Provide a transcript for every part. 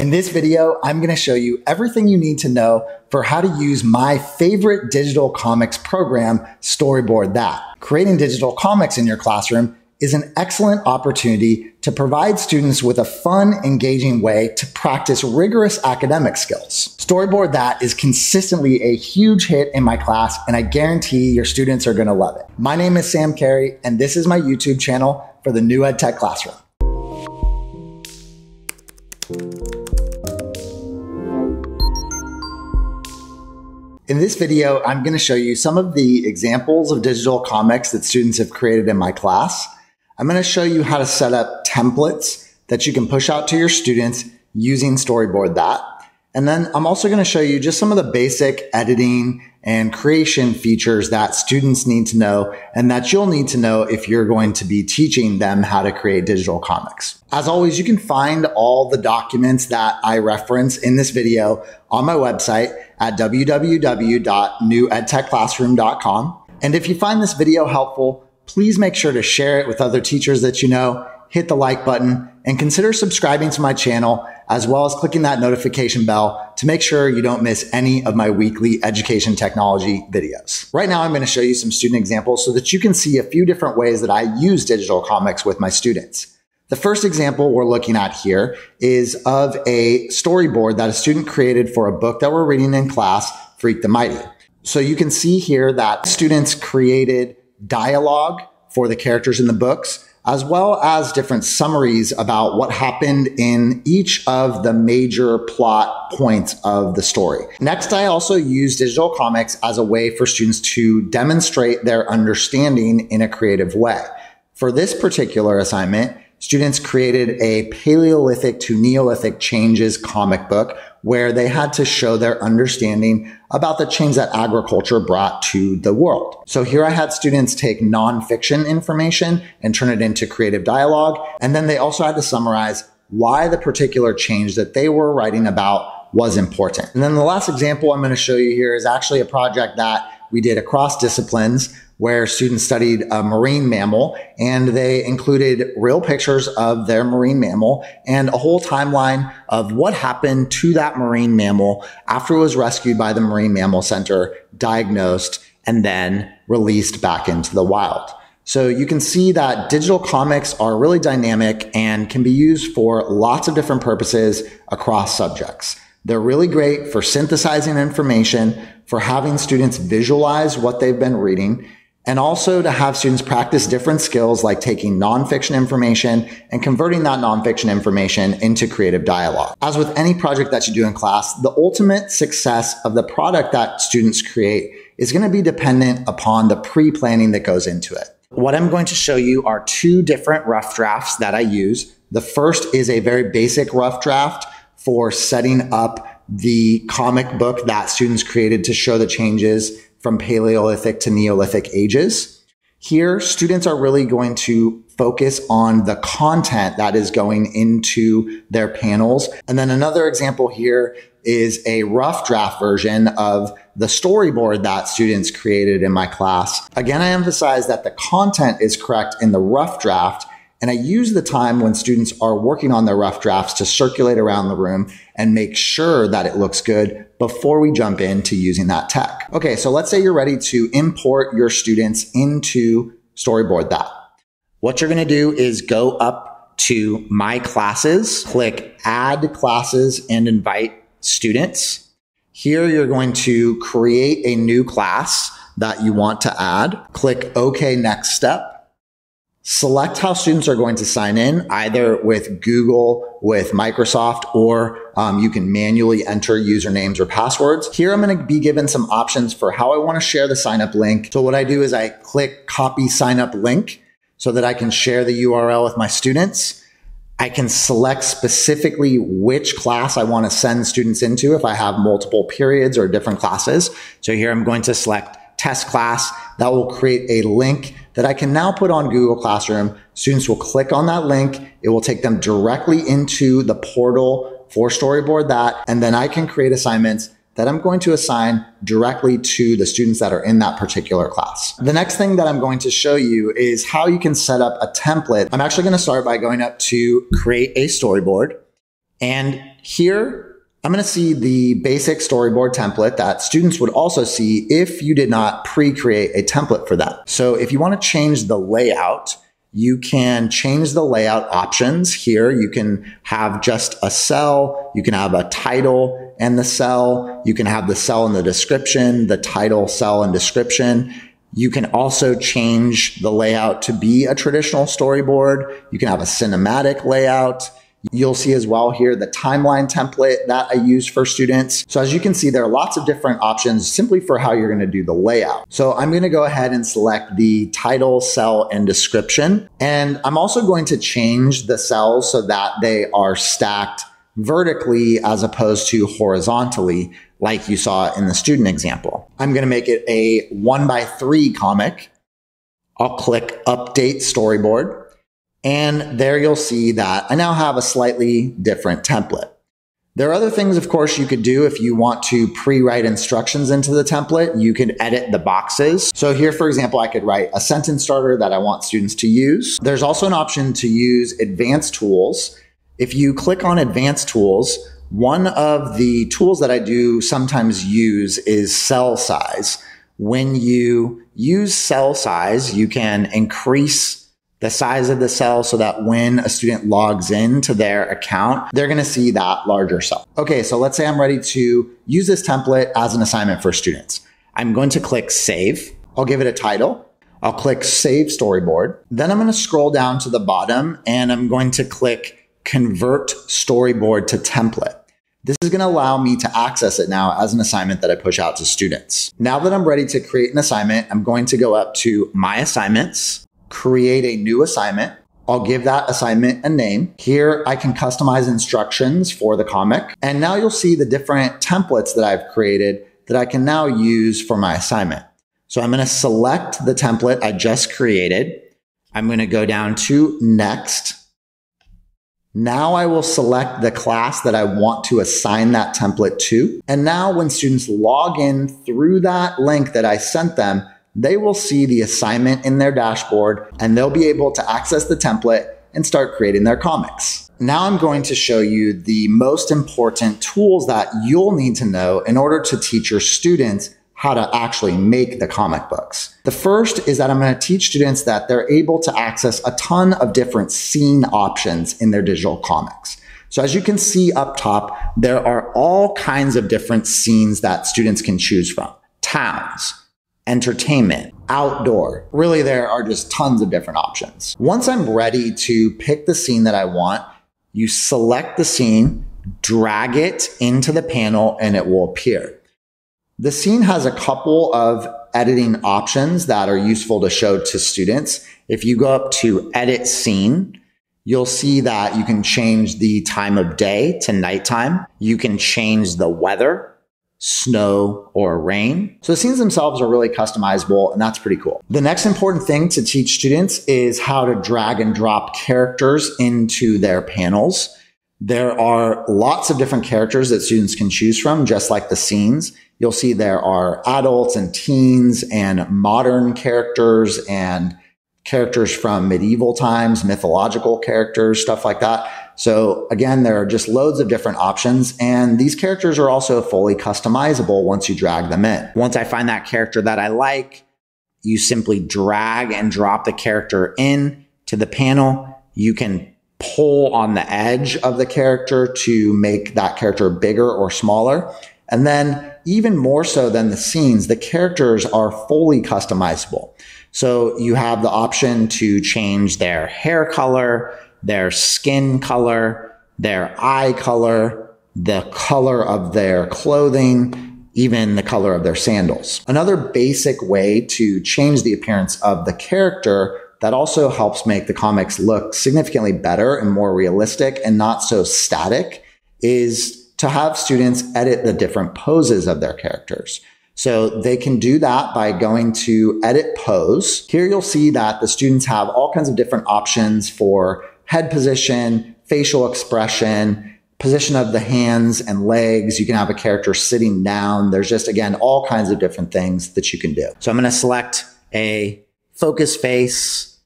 In this video, I'm going to show you everything you need to know for how to use my favorite digital comics program, Storyboard That. Creating digital comics in your classroom is an excellent opportunity to provide students with a fun, engaging way to practice rigorous academic skills. Storyboard That is consistently a huge hit in my class, and I guarantee your students are going to love it. My name is Sam Carey, and this is my YouTube channel for the New EdTech Classroom. In this video, I'm going to show you some of the examples of digital comics that students have created in my class. I'm going to show you how to set up templates that you can push out to your students using Storyboard That. And then I'm also going to show you just some of the basic editing and creation features that students need to know and that you'll need to know if you're going to be teaching them how to create digital comics. As always, you can find all the documents that I reference in this video on my website at www.newedtechclassroom.com. And if you find this video helpful, please make sure to share it with other teachers that you know, hit the like button, and consider subscribing to my channel, as well as clicking that notification bell to make sure you don't miss any of my weekly education technology videos. Right now, I'm going to show you some student examples so that you can see a few different ways that I use digital comics with my students. The first example we're looking at here is of a storyboard that a student created for a book that we're reading in class, Freak the Mighty. So you can see here that students created dialogue for the characters in the books, as well as different summaries about what happened in each of the major plot points of the story. Next, I also use digital comics as a way for students to demonstrate their understanding in a creative way. For this particular assignment, students created a Paleolithic to Neolithic changes comic book where they had to show their understanding about the change that agriculture brought to the world. So here I had students take nonfiction information and turn it into creative dialogue. And then they also had to summarize why the particular change that they were writing about was important. And then the last example I'm going to show you here is actually a project that we did across disciplines where students studied a marine mammal, and they included real pictures of their marine mammal and a whole timeline of what happened to that marine mammal after it was rescued by the Marine Mammal Center, diagnosed, and then released back into the wild. So you can see that digital comics are really dynamic and can be used for lots of different purposes across subjects. They're really great for synthesizing information, for having students visualize what they've been reading, and also to have students practice different skills like taking nonfiction information and converting that nonfiction information into creative dialogue. As with any project that you do in class, the ultimate success of the product that students create is going to be dependent upon the pre-planning that goes into it. What I'm going to show you are two different rough drafts that I use. The first is a very basic rough draft for setting up the comic book that students created to show the changes from Paleolithic to Neolithic ages. Here, students are really going to focus on the content that is going into their panels. And then another example here is a rough draft version of the storyboard that students created in my class. Again, I emphasize that the content is correct in the rough draft, and I use the time when students are working on their rough drafts to circulate around the room and make sure that it looks good before we jump into using that tech. Okay, so let's say you're ready to import your students into Storyboard That. What you're gonna do is go up to My Classes, click Add Classes and Invite Students. Here you're going to create a new class that you want to add. Click OK Next Step. Select how students are going to sign in, either with Google, with Microsoft, or you can manually enter usernames or passwords. Here I'm going to be given some options for how I want to share the sign up link. So what I do is I click copy sign up link so that I can share the URL with my students. I can select specifically which class I want to send students into if I have multiple periods or different classes. So here I'm going to select test class. That will create a link that I can now put on Google Classroom. Students will click on that link. It will take them directly into the portal for Storyboard That, and then I can create assignments that I'm going to assign directly to the students that are in that particular class. The next thing that I'm going to show you is how you can set up a template. I'm actually going to start by going up to Create a Storyboard. And here, I'm going to see the basic storyboard template that students would also see if you did not pre-create a template for that. So if you want to change the layout, you can change the layout options here. You can have just a cell, you can have a title and the cell, you can have the cell in the description, the title, cell, and description. You can also change the layout to be a traditional storyboard. You can have a cinematic layout. You'll see as well here the timeline template that I use for students. So as you can see, there are lots of different options simply for how you're going to do the layout. So I'm going to go ahead and select the title, cell, and description. And I'm also going to change the cells so that they are stacked vertically as opposed to horizontally, like you saw in the student example. I'm going to make it a 1x3 comic. I'll click Update Storyboard. And there you'll see that I now have a slightly different template. There are other things, of course, you could do if you want to pre-write instructions into the template. You can edit the boxes. So here, for example, I could write a sentence starter that I want students to use. There's also an option to use advanced tools. If you click on advanced tools, one of the tools that I do sometimes use is cell size. When you use cell size, you can increase the size of the cell so that when a student logs in to their account, they're gonna see that larger cell. Okay, so let's say I'm ready to use this template as an assignment for students. I'm going to click Save. I'll give it a title. I'll click Save Storyboard. Then I'm gonna scroll down to the bottom and I'm going to click Convert Storyboard to Template. This is gonna allow me to access it now as an assignment that I push out to students. Now that I'm ready to create an assignment, I'm going to go up to My Assignments, create a new assignment. I'll give that assignment a name. Here I can customize instructions for the comic. And now you'll see the different templates that I've created that I can now use for my assignment. So I'm going to select the template I just created. I'm going to go down to Next. Now I will select the class that I want to assign that template to. And now when students log in through that link that I sent them, they will see the assignment in their dashboard and they'll be able to access the template and start creating their comics. Now I'm going to show you the most important tools that you'll need to know in order to teach your students how to actually make the comic books. The first is that I'm going to teach students that they're able to access a ton of different scene options in their digital comics. So as you can see up top, there are all kinds of different scenes that students can choose from. Towns, entertainment, outdoor. Really, there are just tons of different options. Once I'm ready to pick the scene that I want, you select the scene, drag it into the panel, and it will appear. The scene has a couple of editing options that are useful to show to students. If you go up to Edit Scene, you'll see that you can change the time of day to nighttime. You can change the weather, snow or rain. So the scenes themselves are really customizable, and that's pretty cool. The next important thing to teach students is how to drag and drop characters into their panels. There are lots of different characters that students can choose from, just like the scenes. You'll see there are adults and teens and modern characters and characters from medieval times, mythological characters, stuff like that. So again, there are just loads of different options, and these characters are also fully customizable once you drag them in. Once I find that character that I like, you simply drag and drop the character in to the panel. You can pull on the edge of the character to make that character bigger or smaller. And then even more so than the scenes, the characters are fully customizable. So you have the option to change their hair color, their skin color, their eye color, the color of their clothing, even the color of their sandals. Another basic way to change the appearance of the character that also helps make the comics look significantly better and more realistic and not so static is to have students edit the different poses of their characters. So they can do that by going to Edit Pose. Here you'll see that the students have all kinds of different options for head position, facial expression, position of the hands and legs. You can have a character sitting down. There's just, again, all kinds of different things that you can do. So I'm going to select a focus face,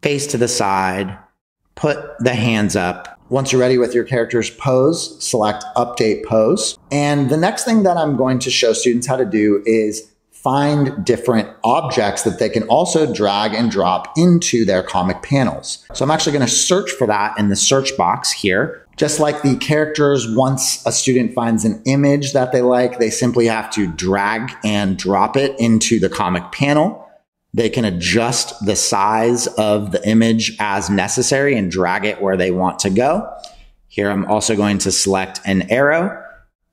face to the side, put the hands up, Once you're ready with your character's pose, select Update Pose. And the next thing that I'm going to show students how to do is find different objects that they can also drag and drop into their comic panels. So I'm actually going to search for that in the search box here. Just like the characters, once a student finds an image that they like, they simply have to drag and drop it into the comic panel. They can adjust the size of the image as necessary and drag it where they want to go. Here, I'm also going to select an arrow.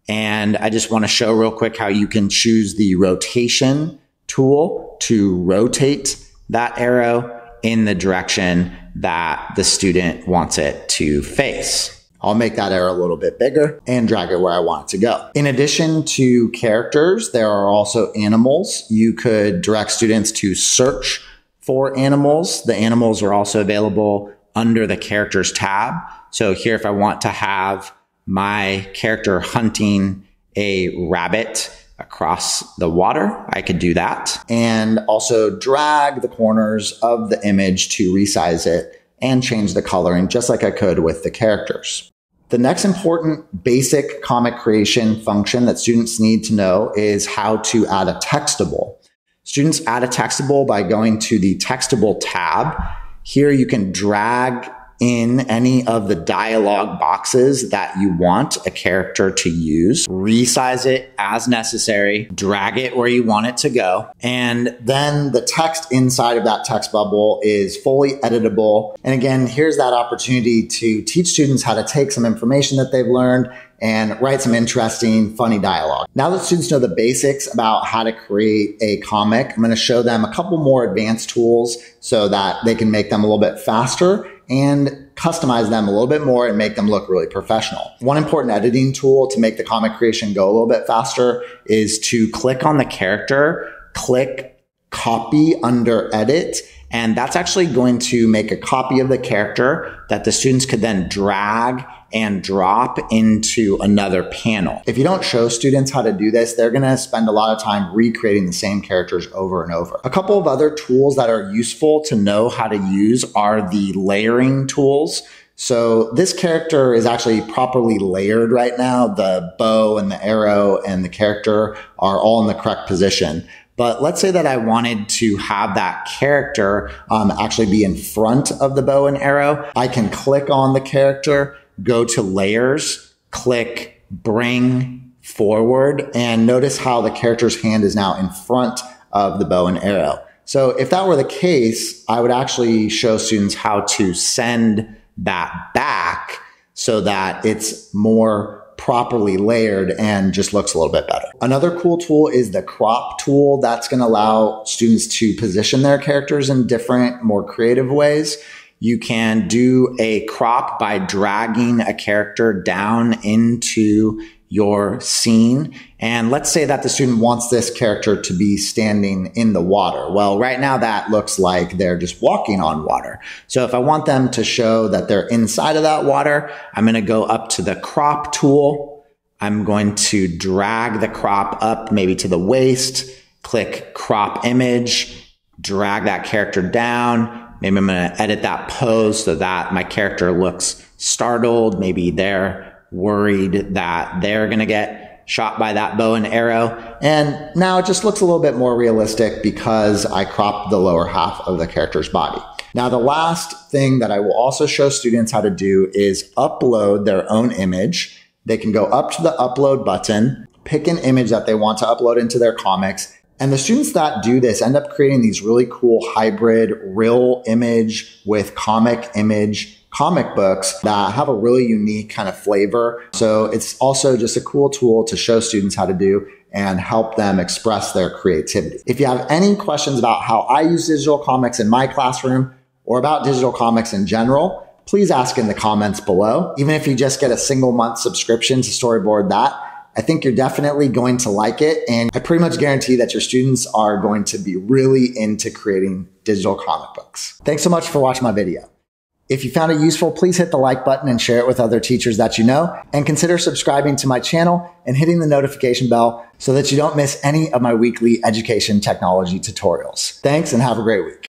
And I just want to show real quick how you can choose the rotation tool to rotate that arrow in the direction that the student wants it to face. I'll make that arrow a little bit bigger and drag it where I want it to go. In addition to characters, there are also animals. You could direct students to search for animals. The animals are also available under the characters tab. So here, if I want to have my character hunting a rabbit across the water, I could do that. And also drag the corners of the image to resize it and change the coloring just like I could with the characters. The next important basic comic creation function that students need to know is how to add a textable. Students add a textable by going to the Textable tab. Here you can drag in any of the dialog boxes that you want a character to use, resize it as necessary, drag it where you want it to go, and then the text inside of that text bubble is fully editable. And again, here's that opportunity to teach students how to take some information that they've learned and write some interesting, funny dialogue. Now that students know the basics about how to create a comic, I'm going to show them a couple more advanced tools so that they can make them a little bit faster and customize them a little bit more and make them look really professional. One important editing tool to make the comic creation go a little bit faster is to click on the character, click copy under edit, and that's actually going to make a copy of the character that the students could then drag and drop into another panel. If you don't show students how to do this, they're gonna spend a lot of time recreating the same characters over and over. A couple of other tools that are useful to know how to use are the layering tools. So this character is actually properly layered right now. The bow and the arrow and the character are all in the correct position. But let's say that I wanted to have that character actually be in front of the bow and arrow. I can click on the character, go to Layers, click Bring Forward, and notice how the character's hand is now in front of the bow and arrow. So if that were the case, I would actually show students how to send that back so that it's more properly layered and just looks a little bit better. Another cool tool is the crop tool. That's going to allow students to position their characters in different, more creative ways. You can do a crop by dragging a character down into your scene. And let's say that the student wants this character to be standing in the water. Well, right now that looks like they're just walking on water. So if I want them to show that they're inside of that water, I'm going to go up to the crop tool. I'm going to drag the crop up maybe to the waist, click crop image, drag that character down. Maybe I'm going to edit that pose so that my character looks startled. Maybe they're worried that they're going to get shot by that bow and arrow. And now it just looks a little bit more realistic because I cropped the lower half of the character's body. Now, the last thing that I will also show students how to do is upload their own image. They can go up to the upload button, pick an image that they want to upload into their comics. And the students that do this end up creating these really cool hybrid real image with comic image comic books that have a really unique kind of flavor. So it's also just a cool tool to show students how to do and help them express their creativity. If you have any questions about how I use digital comics in my classroom or about digital comics in general, please ask in the comments below. Even if you just get a single month subscription to Storyboard That, I think you're definitely going to like it, and I pretty much guarantee that your students are going to be really into creating digital comic books. Thanks so much for watching my video. If you found it useful, please hit the like button and share it with other teachers that you know, and consider subscribing to my channel and hitting the notification bell so that you don't miss any of my weekly education technology tutorials. Thanks, and have a great week.